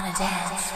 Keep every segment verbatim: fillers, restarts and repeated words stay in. wanna dance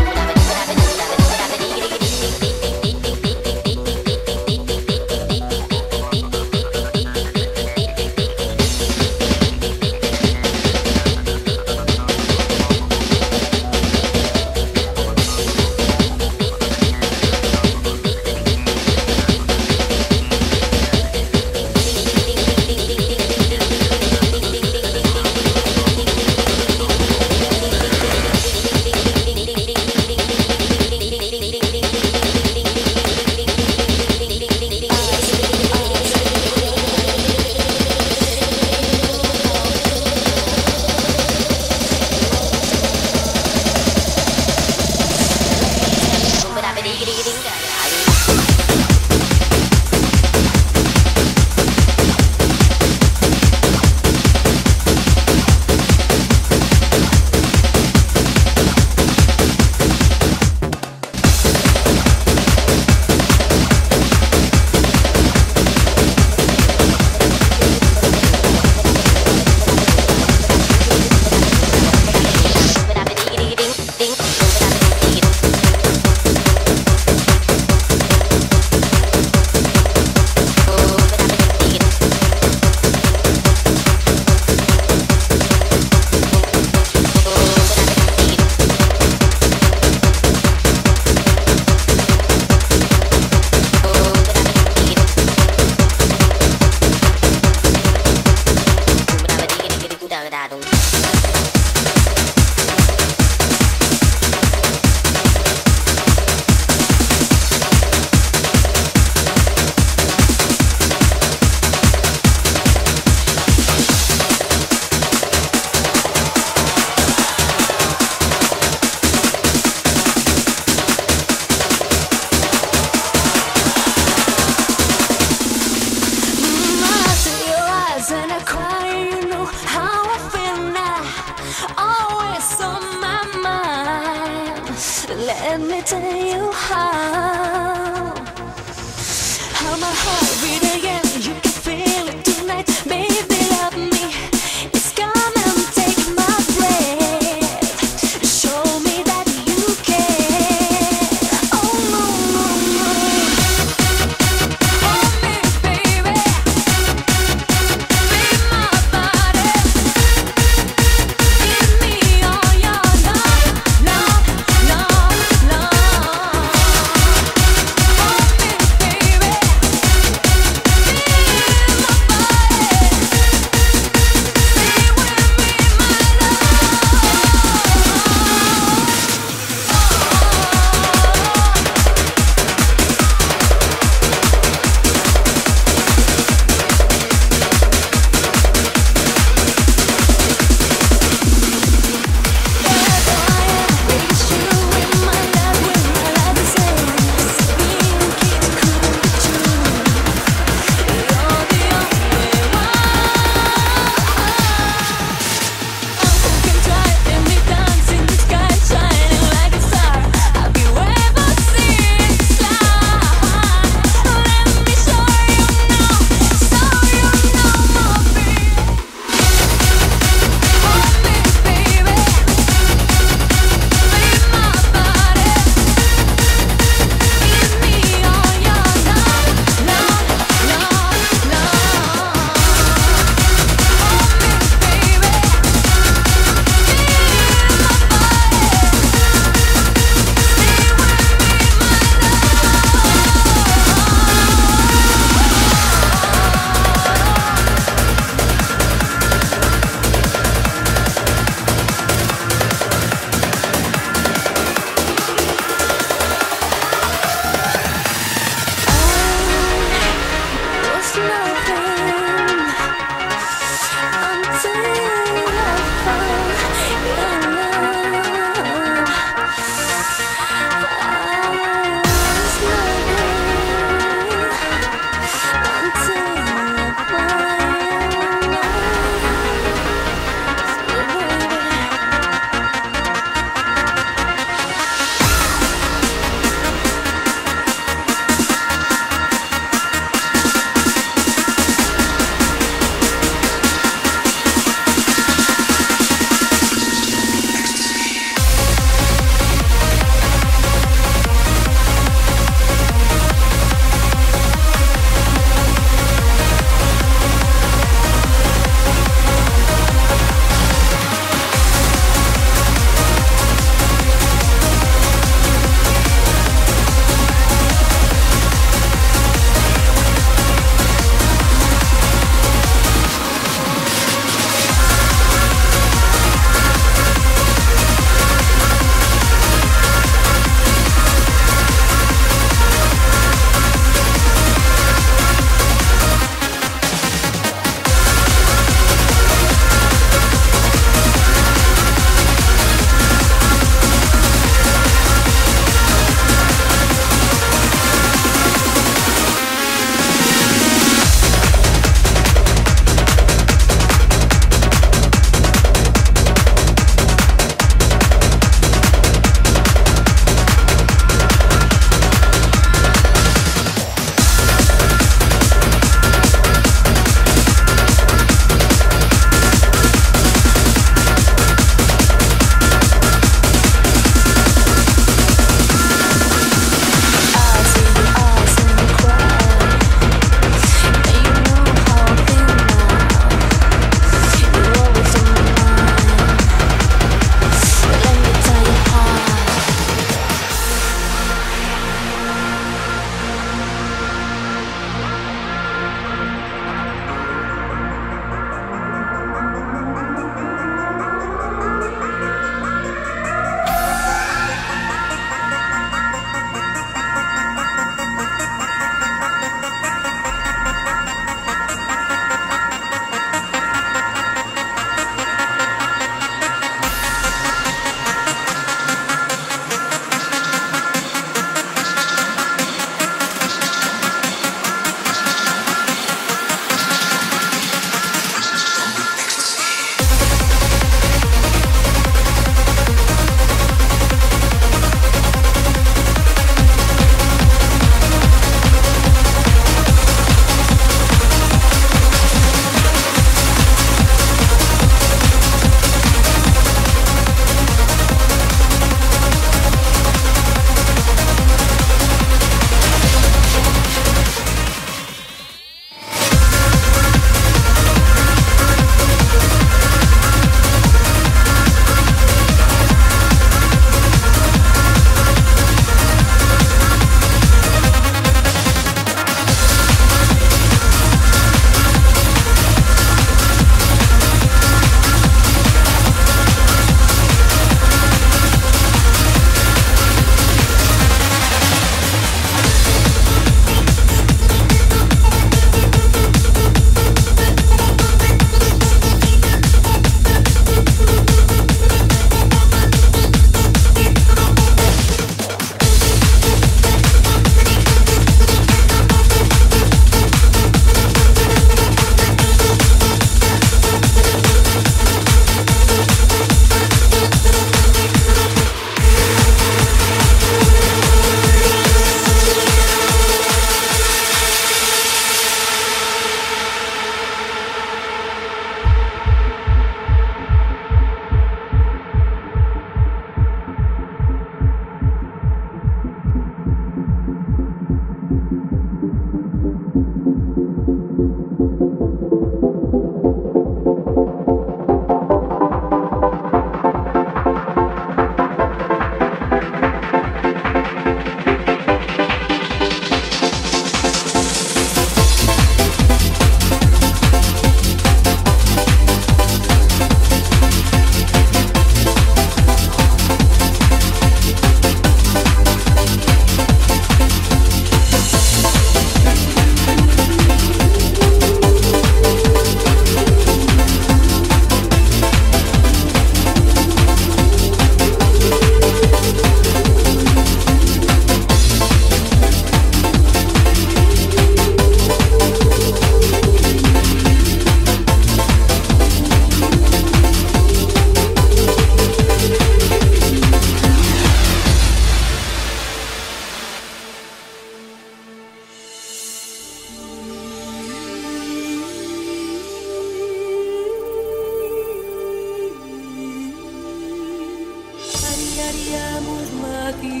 Ane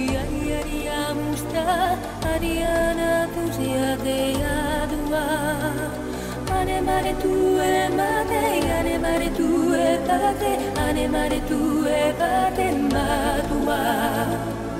mare tu e paten matua.